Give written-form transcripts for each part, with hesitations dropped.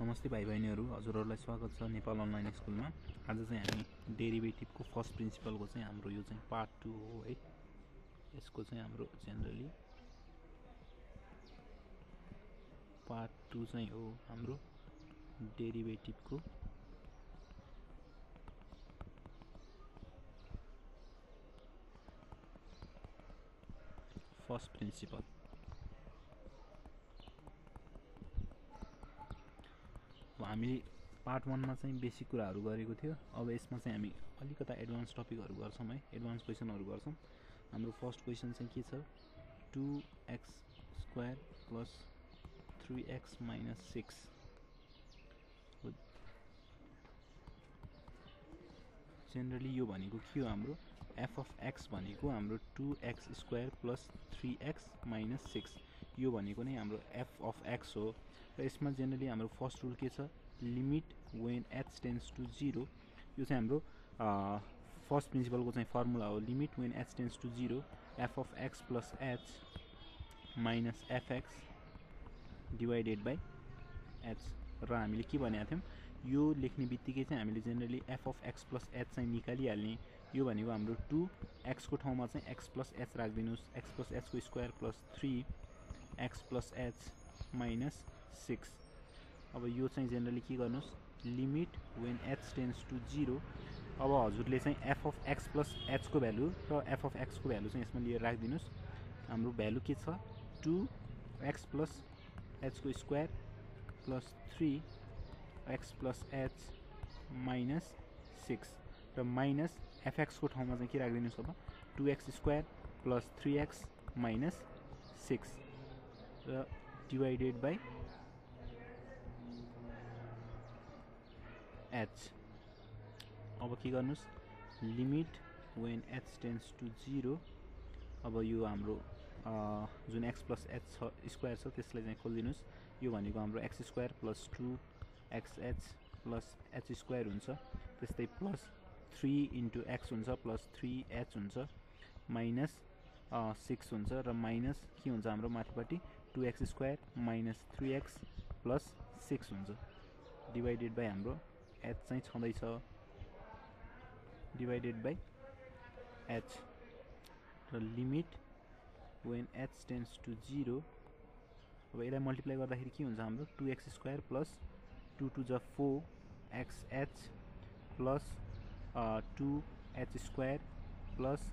नमस्ते भाई बहनीहरु हजुरहरुलाई स्वागत छ नेपाल अनलाइन स्कुलमा। आज चाहिँ हामी डेरिभेटिभको फर्स्ट प्रिन्सिपल को चाहिँ हाम्रो यो चाहिँ पार्ट 2 हो है। यसको चाहिँ हाम्रो जनरली पार्ट 2 चाहिँ हो हाम्रो डेरिभेटिभको फर्स्ट प्रिन्सिपल। हामीले पार्ट 1 मा चाहिँ बेसिक कुराहरु गरेको थियो। अब यसमा चाहिँ हामी अलिकता एडभान्स टपिकहरु गर्छौं है, एडभान्स क्वेशनहरु गर्छौं। हाम्रो फर्स्ट क्वेशन चाहिँ के छ, 2x² + 3x - 6 जनरली यो भनेको के हो हाम्रो f of x भनेको हाम्रो 2x² + 3x - 6 यो भनेको नै हाम्रो f of x हो। र यसमा जनरली हाम्रो फर्स्ट रुल के छ, limit when x tends to 0। यो चाहिँ हाम्रो फर्स्ट प्रिन्सिपल को चाहिँ फर्मुला हो, limit when x tends to 0 f of x plus h minus fx divided by h। र हामीले के भनेको थियौं, यो लेख्ने बित्तिकै चाहिँ हामीले generally f of x plus h चाहिँ निकालिहाल्ने। यो भनेको हाम्रो 2x को ठाउँमा चाहिँ x plus h राख्दिनुस्, x plus h को square plus 3x plus h minus 6। अब यो चाहिँ जनरली के गर्नुस्, limit when h tends to 0। अब हजुरले चाहिँ f of x plus h को भ्यालु र f of x को भ्यालु चाहिँ यसमा लिएर राख्दिनुस्। हाम्रो भ्यालु के छ, 2x plus h को square plus 3x plus h minus 6 र minus fx को ठाउँमा चाहिँ के राख्दिनुस्, अब 2x² plus 3x minus 6 र divided by h। अब के गर्नुस्, limit when h tends to 0। अब यो हाम्रो जुन x plus h स्क्वायर छ त्यसलाई चाहिँ खोल्दिनुस्। यो भनेको हाम्रो x² plus 2xh plus h² हुन्छ, त्यस्तै plus 3 into x हुन्छ plus 3h हुन्छ minus 6 हुन्छ र minus के हुन्छ हाम्रो माथिपट्टि 2x² minus 3x plus 6 हुन्छ divided by हाम्रो h चाहिँ छँदै छ divided by h। र limit when h tends to 0 अब यसलाई मल्टिप्लाई गर्दाखेरि के हुन्छ हाम्रो 2x² plus 2 to the 4xh plus 2h² plus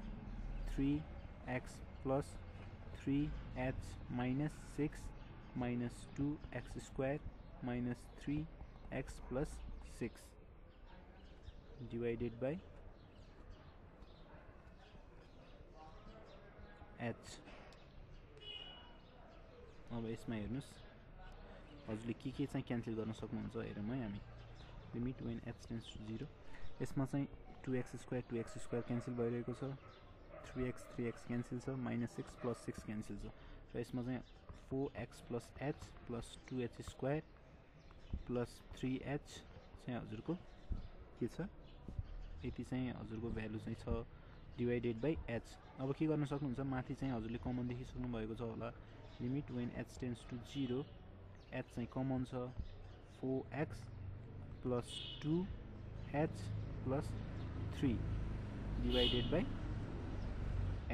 3x plus 3h minus 6 minus 2x² minus 3x plus 6 divided by h। अब यसमा हेर्नुस् हजुरले के चाहिँ क्यान्सल गर्न सक्नुहुन्छ, हेरौँ है हामी। Limit when h tends to 0 यसमा चाहिँ 2x² क्यान्सल भइरहेको छ, 3x क्यान्सल छ, -6 + 6 क्यान्सल छ। र यसमा चाहिँ 4x + h + 2h² + 3h चाहिँ हजुरको के छ, यति चाहिँ हजुरको भ्यालु चाहिँ छ डिवाइडेड बाइ h। अब के गर्न सक्नुहुन्छ, माथि चाहिँ हजुरले कमन देखिसक्नु भएको छ होला, limit when h tends to 0 h चाहिँ कमन छ, 4x + 2h plus 3 divided by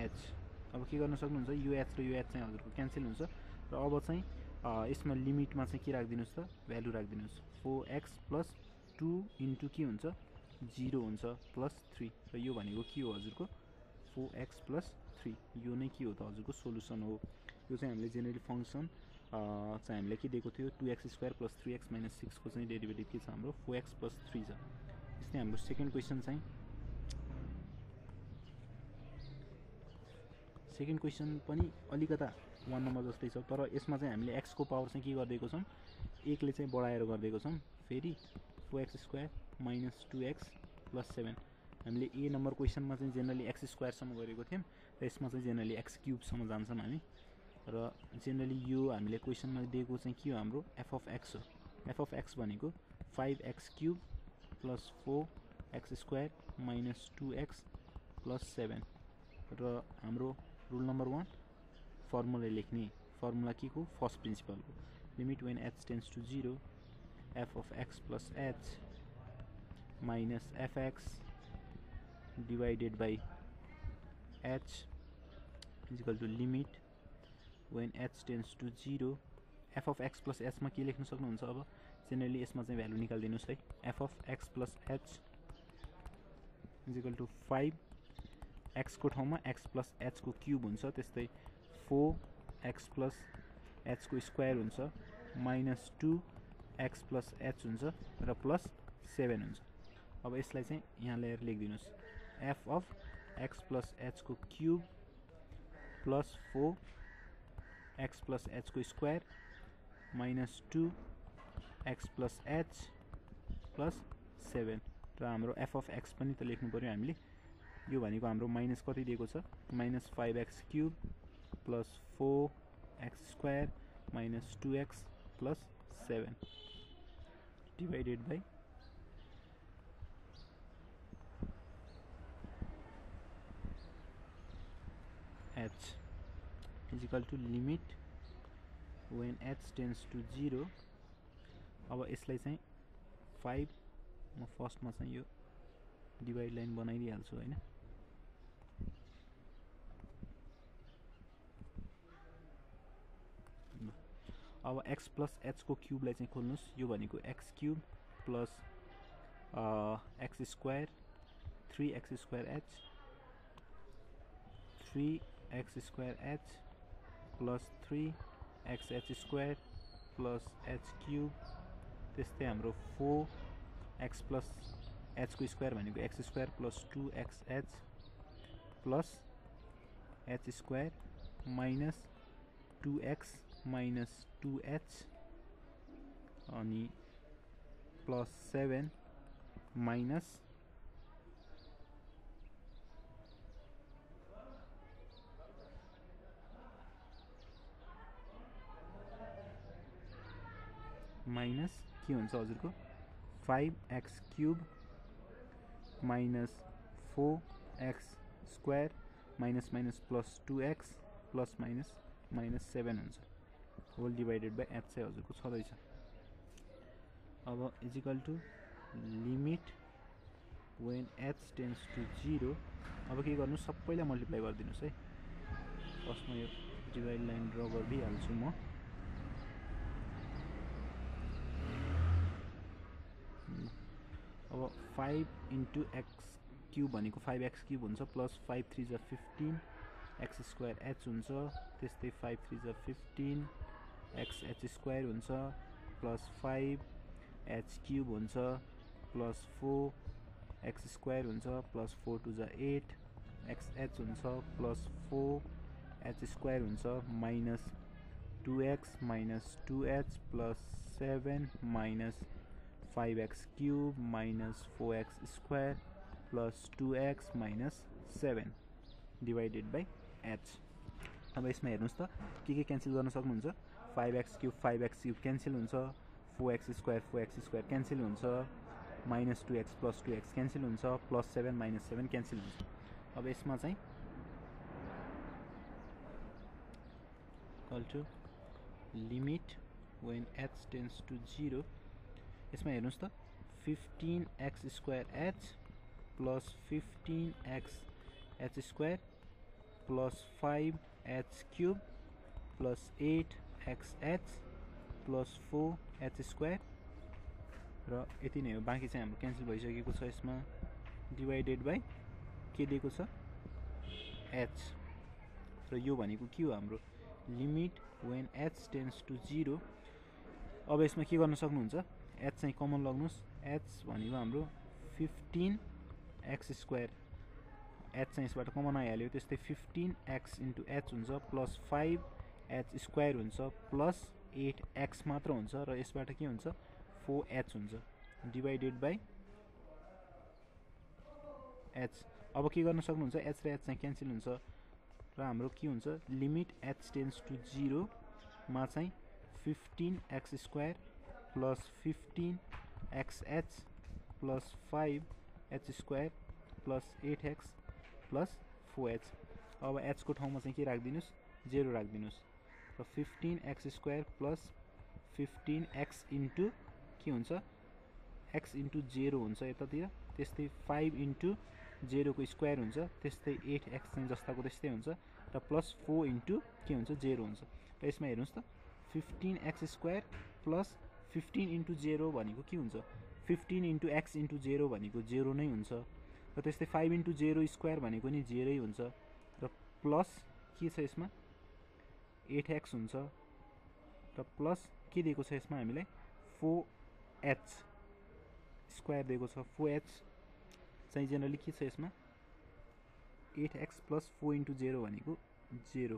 h। अब के गर्न सक्नुहुन्छ, यो h चाहिँ हजुरको क्यान्सल हुन्छ। र अब चाहिँ यसमा लिमिटमा चाहिँ के राख्दिनुस् त, भ्यालु राख्दिनुस्, 4x plus 2 into के हुन्छ 0 हुन्छ plus 3 र यो भनेको के हो हजुरको 4x plus 3। यो नै के हो त हजुरको सोलुसन हो। यो चाहिँ हामीले जेनेरल फंक्सन चाहिँ हामीले के दिएको थियो, 2x² plus 3x minus 6 को चाहिँ डेरिभेटिभ के छ हाम्रो 4x plus 3 छ। इसलिए हाम्रो सेकेन्ड क्वेशन पनि अलिकता 1 नम्बर जस्तै छ, तर यसमा चाहिँ हामीले x को पावर चाहिँ के गर्दिएको छौं, 1 ले चाहिँ बढाएर गर्दिएको छौं। फेरि 4x² - 2x + 7 हामीले ए नम्बर क्वेशनमा चाहिँ जनरली x² सम्म गरेको थियौं, र यसमा चाहिँ जनरली x³ सम्म जान्छौं हामी। र जनरली यो हामीले क्वेशनमा दिएको चाहिँ के हो हाम्रो f of x हो। f of x भनेको 5x³ plus 4x² minus 2x plus 7 र हाम्रो रूल नंबर 1 फर्मुला लेख्ने, फर्मुला के को फर्स्ट प्रिन्सिपल को, limit when h tends to 0 f of x plus h minus fx divided by h is equal to limit when h tends to 0. f of x plus h ma ke lekhnu sakनुहुन्छ aba generally यसमा चाहिँ value निकाल्दिनुस् है. f of x plus h is equal to 5. x को ठाउँमा x plus h को cube हुन्छ, त्यस्तै 4x plus h को स्क्वायर हुन्छ minus 2x plus h हुन्छ र plus 7 हुन्छ. अब यसलाई चाहिँ यहाँ ल्याएर लेखिदिनुस्. f of x plus h को cube plus 4x plus h को square minus 2x plus h plus 7 र हाम्रो f of x पनि त लेख्नु पर्यो हामीले. यो भनेको हाम्रो माइनस कति दिएको छ, minus 5x cube plus 4x square minus 2x plus 7 divided by h is equal to limit when h tends to 0. अब यसलाई चाहिँ 5 म फर्स्टमा चाहिँ यो डिवाइड लाइन बनाइदिहाल्छु हैन. अब x plus h को क्यूब लाई चाहिँ खोल्नुस्. यो भनेको x cube plus x square 3x square h 3x square h plus 3x h square plus h cube, त्यस्तै हाम्रो 4x प्लस h को स्क्वायर भनेको x square plus 2x h plus h square minus 2x minus 2h अनि plus 7 minus 5x cube minus 4x square minus minus plus 2x plus minus minus 7 हुन्छ. Whole divided by H चाहिँ हजुरको छदैछ. अब is equal to limit when H tends to 0. अब के गर्नु, सबैलाई मल्टिप्लाई गरिदिनुस् है. फर्स्टमा यो डिवाइड लाइन ड्रा गरिदिहाल्छु म. अब 5 इन्टु एक्स क्यूब भनेको 5x क्यूब हुन्छ प्लस 5 3 जा 15 x स्क्वायर h हुन्छ, त्यस्तै 5 3 जा 15 x h स्क्वायर हुन्छ प्लस 5 h क्यूब हुन्छ प्लस 4 x स्क्वायर हुन्छ प्लस 4 2 जा 8 x h हुन्छ प्लस 4 h स्क्वायर हुन्छ minus 2x minus 2h plus 7 minus 5x cube minus 4x square plus 2x minus 7 divided by h. अब यसमा हेर्नुस् त के क्यान्सल गर्न सक्नुहुन्छ. 5x cube 5x cube cancel हुन्छ, 4x स्क्वायर क्यान्सल हुन्छ, minus 2x plus 2x cancel हुन्छ, प्लस 7 माइनस 7 क्यान्सल हुन्छ. अब यसमा चाहिँ equal to limit when h tends to 0. यसमा हेर्नुस् त 15x square h plus 15x h square plus 5h cube plus 8xh plus 4h square र यति नै हो. बाँकी चाहिँ हाम्रो क्यान्सल भइसकेको छ. यसमा डिवाइडेड बाई के दिएको छ, h. र यो भनेको के हो हाम्रो, limit when h tends to 0. अब यसमा के गर्न सक्नुहुन्छ, h चाहिँ कमन लग्नुस्. h भनेको हाम्रो 15x स्क्वायर, h चाहिँ यसबाट कमन आइहाल्यो, त्यस्तै 15x इन्टु h हुन्छ प्लस 5h स्क्वायर हुन्छ प्लस 8x मात्र हुन्छ र यसबाट के हुन्छ 4h हुन्छ डिवाइडेड बाई h. अब के गर्न सक्नुहुन्छ, h र h चाहिँ क्यान्सल हुन्छ र हाम्रो के हुन्छ लिमिट h टेंड्स टु 0 मा चाहिँ 15x square plus 15xh plus 5h square plus 8x plus 4h. अब h को ठाउँमा चाहिँ के राख्दिनुस्, 0 राख्दिनुस् र 15x square plus 15x into के के हुन्छ x into 0 हुन्छ यतातिर त्यस्तै 5 into 0 को स्क्वायर हुन्छ त्यस्तै 8x जस्ताको त्यस्तै हुन्छ र plus 4 into के हुन्छ 0 हुन्छ र यसमा हेर्नुस् त 15x² plus 15 into 0 भनेको के हुन्छ 15 into x into 0 भनेको 0 नै हुन्छ र त्यस्तै 5 into 0² भनेको नि 0 नै हुन्छ र प्लस के छ यसमा 8x हुन्छ र प्लस के दिएको छ यसमा हामीलाई 4h² दिएको छ 4h चाहिँ जनरली के छ यसमा 8x plus 4 into 0 भनेको 0 र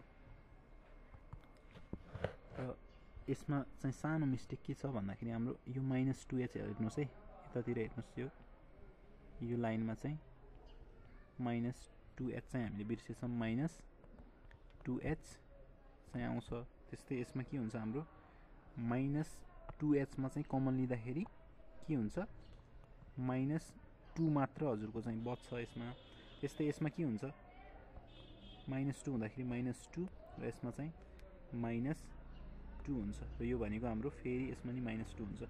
यसमा चाहिँ सानो मिस्टेक के छ भन्दाखेरि हाम्रो यो -2h हेर्नुस् है यतातिर हेर्नुस् यो लाइनमा चाहिँ -2h चाहिँ हामीले बिर्सेछौं -2h चाहिँ आउँछ त्यस्तै यसमा के हुन्छ हाम्रो -2h मा चाहिँ कमन लिँदाखेरि के हुन्छ -2 मात्र हजुरको चाहिँ बच्छ यसमा त्यस्तै यसमा के हुन्छ -2 हुँदाखेरि -2 र यसमा चाहिँ -2 हुन्छ र यो भनेको हाम्रो फेरि यसमा नि -2 हुन्छ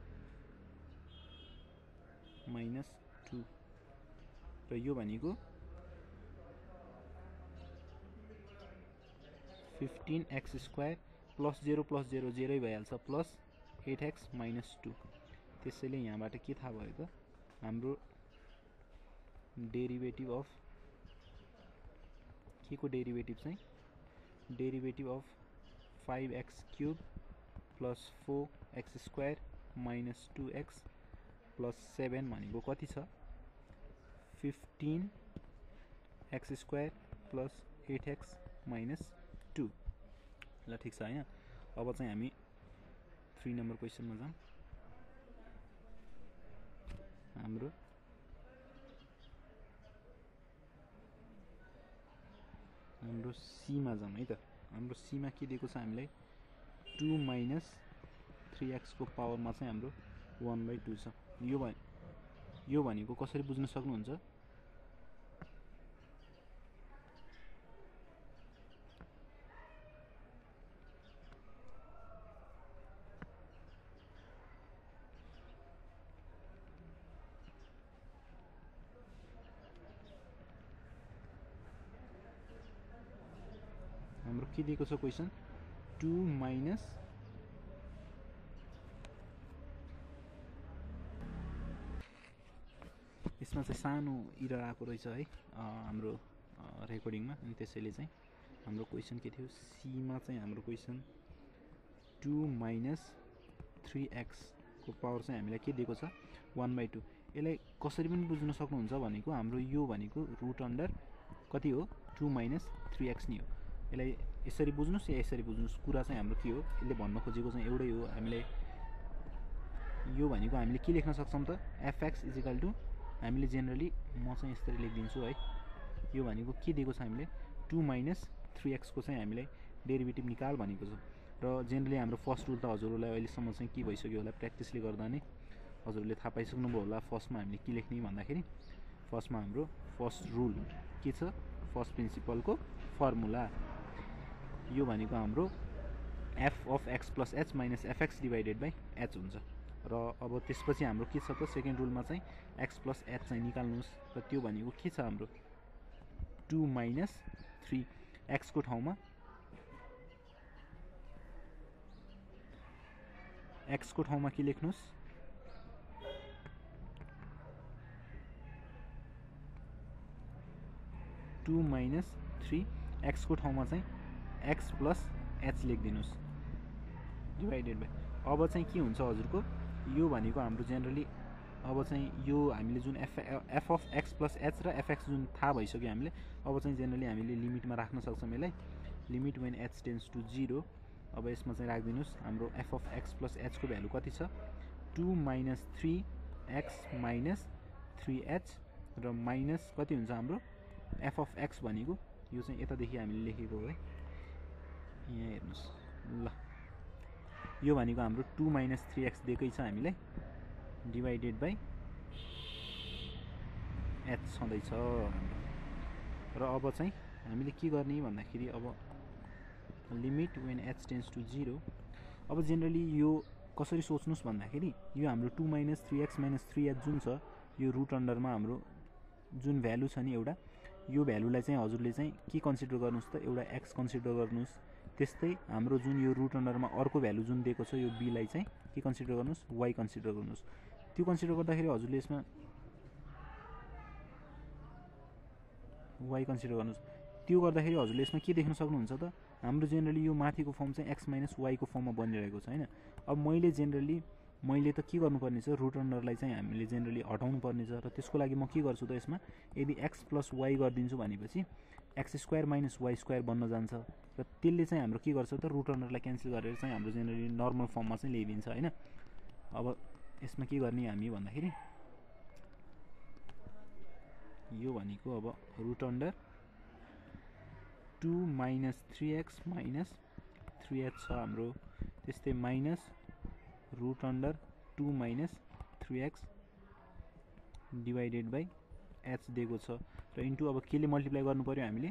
-2 र यो भनेको 15x² plus 0 plus 0 0 भइहाल्छ plus 8x -2 त्यसैले यहाँबाट के थाहा भयो त हाम्रो डेरिभेटिभ अफ के को डेरिभेटिभ चाहिँ derivative of 5x³ plus 4x² minus 2x plus 7 भनेको कति छ 15x² plus 8x minus 2 ल ठीक छ हैन अब चाहिँ हामी 3 नम्बर क्वेशनमा जाम हाम्रो सीमा जाम है त हाम्रो सीमा के दिएको छ हामीलाई 2 minus 3x को पावरमा चाहिँ हाम्रो 1/2 छ यो भनेको कसरी बुझ्न सक्नुहुन्छ हाम्रो के दिएको छ क्वेशन 2 minus यसमा चाहिँ सानो इरर आएको रहेछ है हाम्रो रेकर्डिङमा अनि त्यसैले चाहिँ हाम्रो क्वेशन के थियो सी मा चाहिँ हाम्रो क्वेशन 2 minus 3x को पावर चाहिँ हामीलाई के दिएको छ 1/2 यसलाई कसरी पनि बुझ्न सक्नुहुन्छ भनेको हाम्रो यो भनेको रुट अन्डर कति हो 2 minus 3x नि हो यसलाई यसरी बुझ्नुस् या यसरी बुझ्नुस् कुरा चाहिँ हाम्रो के हो यसले भन्न खोजेको चाहिँ एउटै हो हामीले यो भनेको हामीले के लेख्न सक्छौं त fx = हामीले जनरली म चाहिँ यसरी लेखिदिन्छु है यो भनेको के दिएको छ हामीले 2 minus 3x को चाहिँ हामीलाई डेरिभेटिभ निकाल भनेको छ र जनरली हाम्रो फर्स्ट रुल त हजुरहरूलाई अहिले सम्म चाहिँ के भइसक्यो होला प्र्याक्टिसले गर्दा नै हजुरहरूले थाहा पाइसक्नुभयो होला फर्स्टमा हामीले के लेख्ने भन्दाखेरि फर्स्टमा हाम्रो फर्स्ट रुल के छ फर्स्ट प्रिन्सिपल को फर्मुला यो भनेको हाम्रो f of x plus h minus fx divided by h हुन्छ र अब त्यसपछि हाम्रो के छ त सेकेन्ड रुलमा चाहिँ x plus h चाहिँ निकाल्नुस् र त्यो भनेको के छ हाम्रो 2 minus 3x को ठाउँमा x को ठाउँमा के लेख्नुस् टू माइनस 3x को ठाउँमा चाहिँ x plus h लेखिदिनुस् डिवाइडेड बाइ अब चाहिँ के हुन्छ हजुरको यो भनेको हाम्रो जनरली अब चाहिँ यो हामीले जुन f of x plus h र fx जुन थाहा भइसक्यो हामीले अब चाहिँ जनरली हामीले लिमिटमा राख्न सक्छौं यसलाई limit when h tends to 0 अब यसमा चाहिँ राखिदिनुस् हाम्रो f of x plus h को भ्यालु कति छ 2 minus 3x minus 3h र माइनस कति हुन्छ हाम्रो f of x भनेको यो चाहिँ यता देखि हामीले लेखेको हो है यहाँ हेर्नुस् ल यो भनेको हाम्रो 2 minus 3x दिएकै छ हामीलाई डिवाइडेड बाइ h सधैँ छ र अब चाहिँ हामीले के गर्ने भन्दाखेरि अब limit when h tends to 0 अब जनरली यो कसरी सोच्नुस् भन्दाखेरि यो हाम्रो 2 - 3x - 3h जुन छ यो रुट अन्डरमा हाम्रो जुन भ्यालु छ नि एउटा यो भ्यालुलाई चाहिँ हजुरले चाहिँ के कन्सिडर गर्नुस् त एउटा x कन्सिडर गर्नुस् त्यस्तै हाम्रो जुन यो रुट अन्डरमा अर्को भ्यालु जुन दिएको छ यो b लाई चाहिँ के कन्सिडर गर्नुस् y कन्सिडर गर्नुस् त्यो कन्सिडर गर्दाखेरि हजुरले यसमा y कन्सिडर गर्नुस् त्यो गर्दाखेरि हजुरले यसमा के देख्न सक्नुहुन्छ त हाम्रो जनरली यो माथिको फर्म चाहिँ x - y को फर्ममा बनिरहेको छ हैन अब मैले जनरली मैले त के गर्नुपर्ने छ रुट अन्डरलाई चाहिँ हामीले जनरली हटाउनु पर्ने छ र त्यसको लागि म के गर्छु त यसमा यदि x + y गर्दिन्छु भनेपछि x² - y² बन्न जान्छ र त्यसले चाहिँ हाम्रो के गर्छ त रुट अन्डरलाई क्यान्सल गरेर चाहिँ हाम्रो जनरली नर्मल फर्ममा चाहिँ ल्याइदिन्छ हैन अब यसमा के गर्ने हामी भन्दाखेरि यो भनेको अब रुट अन्डर 2 - 3x - 3h छ हाम्रो त्यस्तै minus root under 2 - 3x divided by h दिएको छ र इन्टु अब केले मल्टिप्लाई गर्नु पर्यो हामीले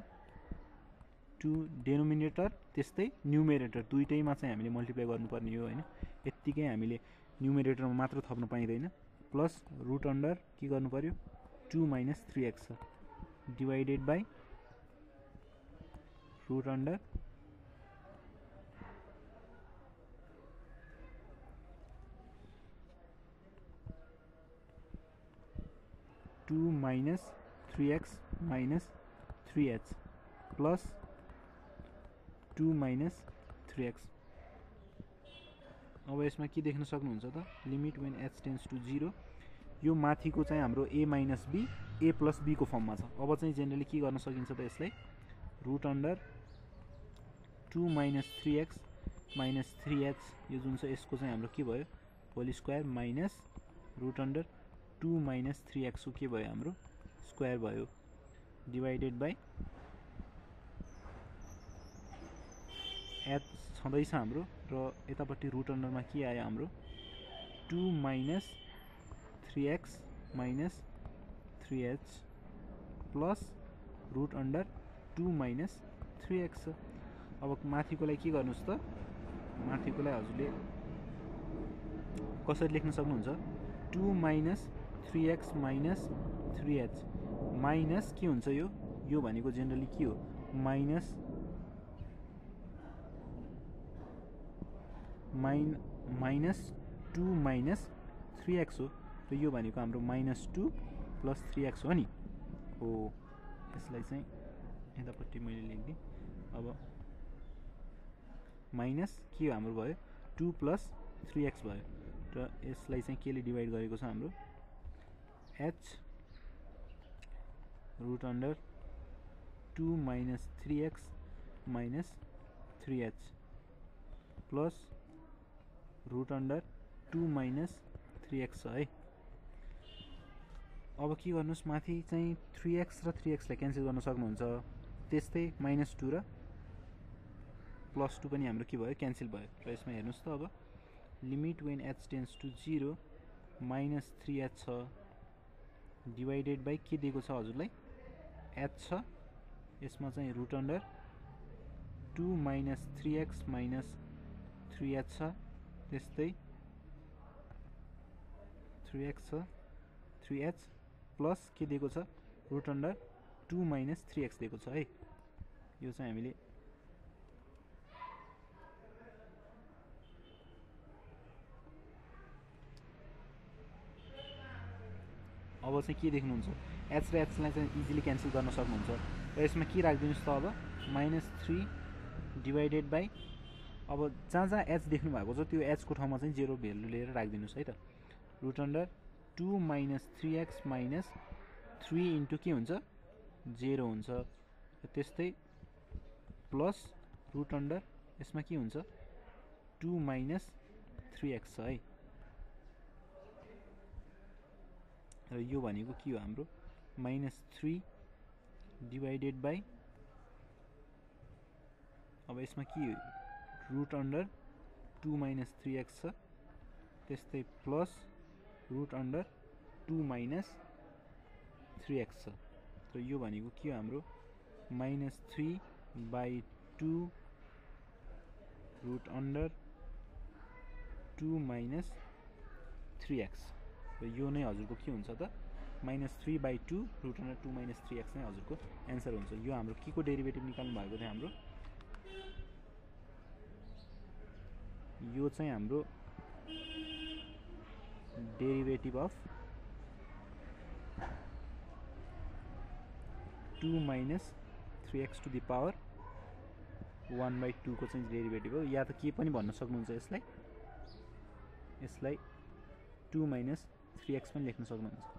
2 denominator त्यस्तै numerator दुईटैमा चाहिँ हामीले मल्टिप्लाई गर्नुपर्ने हो हैन यतिकै हामीले न्युमेरेटरमा मात्र थप्न पाइदैन प्लस root under के गर्नु पर्यो 2 - 3x divided by root under 2 - 3x - 3h plus 2 - 3x अब यसमा के देख्न सक्नुहुन्छ त limit when h tends to 0 यो माथिको चाहिँ हाम्रो a - b a + b को फर्ममा छ अब चाहिँ जनरली के गर्न सकिन्छ त यसलाई रुट अन्डर 2 - 3x - 3h यो जुन छ यसको चाहिँ हाम्रो के भयो whole square minus root under 2 - 3x को के भयो हाम्रो स्क्वायर भयो डिवाइडेड बाइ h सधैं छ हाम्रो र यतापट्टि रुट अन्डरमा के आयो हाम्रो 2 - 3x - 3h plus root under 2 - 3x अब माथिकोलाई के गर्नुस् त माथिकोलाई हजुरले कसरी लेख्न सक्नुहुन्छ 2 - 3x - 3h माइनस के हुन्छ यो यो भनेको जनरली के हो माइनस 2 - 3x हो र यो भनेको हाम्रो -2 + 3x हो नि हो यसलाई चाहिँ यतापट्टि मैले लेख्दिए अब माइनस के हाम्रो भयो 2 + 3x भयो र यसलाई चाहिँ केले डिवाइड गरेको छ हाम्रो h root under 2 - 3x - 3h plus root under 2 - 3x है अब के गर्नुस् माथि चाहिँ 3x र 3x लाई क्यान्सल गर्न सक्नुहुन्छ त्यस्तै -2 र +2 पनि हाम्रो के भयो क्यान्सल भयो र यसमा हेर्नुस् त अब limit when h tends to 0 -3h divided by के दिएको छ हजुरलाई h छ यसमा चाहिँ रुट अन्डर 2 - 3x - 3h छ त्यस्तै 3x छ 3h प्लस के दिएको छ रुट अन्डर 2 - 3x दिएको छ है यो चाहिँ हामीले अब चाहिँ के देख्नुहुन्छ h र h लाई चाहिँ इजिली क्यान्सल गर्न सक्नुहुन्छ र यसमा के राखिदिनुस् त अब -3 डिवाइडेड बाइ अब जहाँ h देख्नु भएको छ त्यो h को ठाउँमा चाहिँ 0 भ्यालु लिएर राखिदिनुस् है त रुट अन्डर 2 - 3x - 3 इन्टु के हुन्छ 0 हुन्छ त्यस्तै प्लस रुट अन्डर यसमा के हुन्छ 2 - 3x है र यो भनेको के हो हाम्रो -3 डिवाइडेड बाइ अब यसमा के रुट अन्डर 2 - 3x छ त्यस्तै प्लस रुट अन्डर 2 - 3x छ र यो भनेको के हो हाम्रो -3/2 root under 2 minus 3x. So यो नै हजुरको के हुन्छ त -3/2 root under 2 minus 3x नै हजुरको आन्सर हुन्छ. यो हाम्रो के को डेरिभेटिभ निकाल्नु भएको थियो हाम्रो यो चाहिँ हाम्रो derivative of 2 minus 3x to the power 1/2 को चाहिँ डेरिभेटिभ हो. या त के पनि भन्न सक्नुहुन्छ यसलाई 2 minus 3x पनि लेख्न सक्नुहुन्छ.